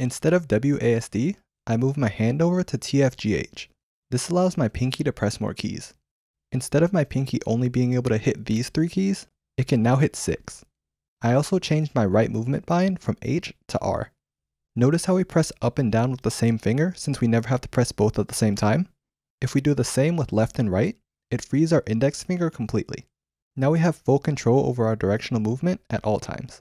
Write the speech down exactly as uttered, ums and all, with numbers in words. Instead of W A S D, I move my hand over to T F G H. This allows my pinky to press more keys. Instead of my pinky only being able to hit these three keys, it can now hit six. I also changed my right movement bind from H to R. Notice how we press up and down with the same finger since we never have to press both at the same time. If we do the same with left and right, it frees our index finger completely. Now we have full control over our directional movement at all times.